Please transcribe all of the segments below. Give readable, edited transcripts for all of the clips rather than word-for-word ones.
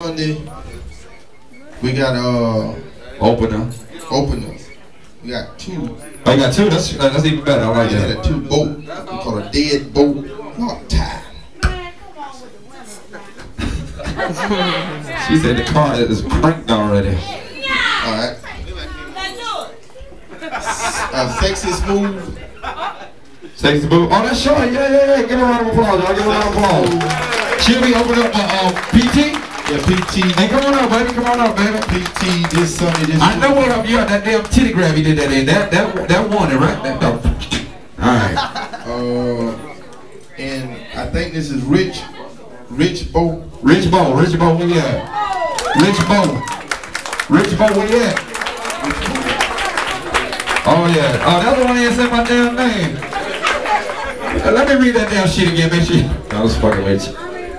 Monday, we got opener. We got two. Oh, you got two? That's even better. I like that. Two boat. We call a dead boat walk time. She said the car is cranked already. All right. Sexy smooth. Sexy move. Oh, that's short. Yeah. Give her a round of applause, y'all. Give her a round of applause. She'll be opening up PT. Yeah, PT. Hey, come on up, baby. Come on up, baby. PT this Sunday. This I know what up. Yeah, that damn titty grab you did that in. That won it, right? That, all right. And I think this is Rich Bo. Where you at? Rich Bo. Where you at? Oh yeah. Oh, that's the one that said my damn name. Let me read that damn shit again, man. I was fucking with you.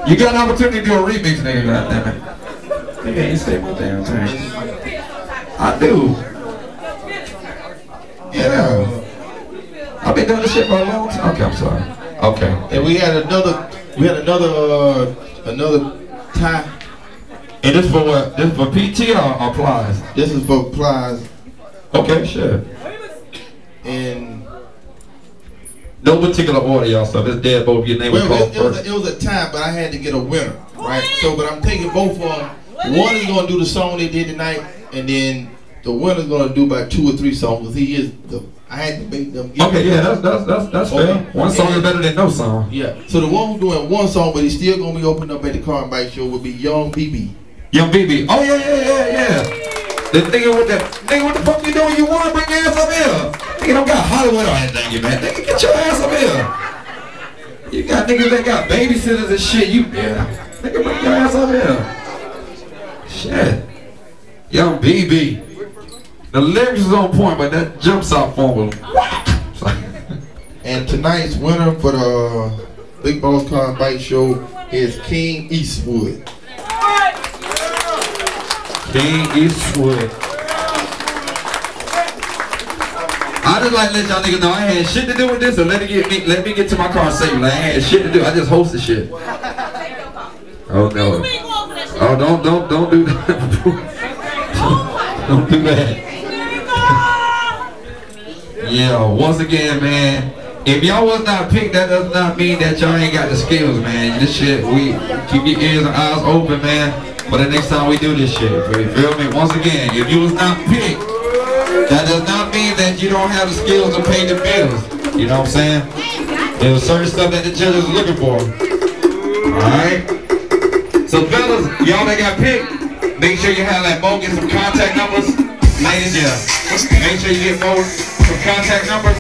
You got an opportunity to do a remix, nigga. Goddamn it. Nigga, you say my damn thing. I do. Yeah. I've been doing this shit for a long time. Okay, I'm sorry. Okay. And we had another tie. And this for what? This for PT or plies? This is for plies. Okay, sure. And no particular order, y'all. So this dead both your name was called first. It was a tie, but I had to get a winner, right? So, but I'm taking both of them. One is gonna do the song they did tonight, and then the winner's gonna do about 2 or 3 songs. Cause he is the. I had to make them. Okay, yeah, that's fair. One song is better than no song. Yeah. So the one who's doing one song, but he's still gonna be opening up at the Car and Bike Show will be Young BB. Young BB. Oh yeah. The nigga with that, nigga, what the fuck you doing? You wanna bring your ass up here? Nigga don't got Hollywood or anything, you man. Nigga, get your ass up here. You got niggas that got babysitters and shit. You, yeah. Nigga, bring your ass up here. Shit. Young BB. The lyrics is on point, but that jumps out form. And tonight's winner for the Big Boss Car Bike Show is King Eastwood. King Eastwood. I just like to let y'all niggas know I ain't had shit to do with this, so let me get to my car safely. Like, I ain't had shit to do. I just hosted shit. Oh no. Oh don't do that. Don't do that. Yeah, once again, man. If y'all was not picked, that does not mean that y'all ain't got the skills, man. This shit, we keep your ears and eyes open, man. But the next time we do this shit, you feel me? Once again, if you was not picked, that does not mean that you don't have the skills to pay the bills. You know what I'm saying? There's certain stuff that the judges are looking for. Alright? So fellas, y'all that got picked, make sure you have that Mo, get some contact numbers. Ladies, yeah. Make sure you get Mo some contact numbers.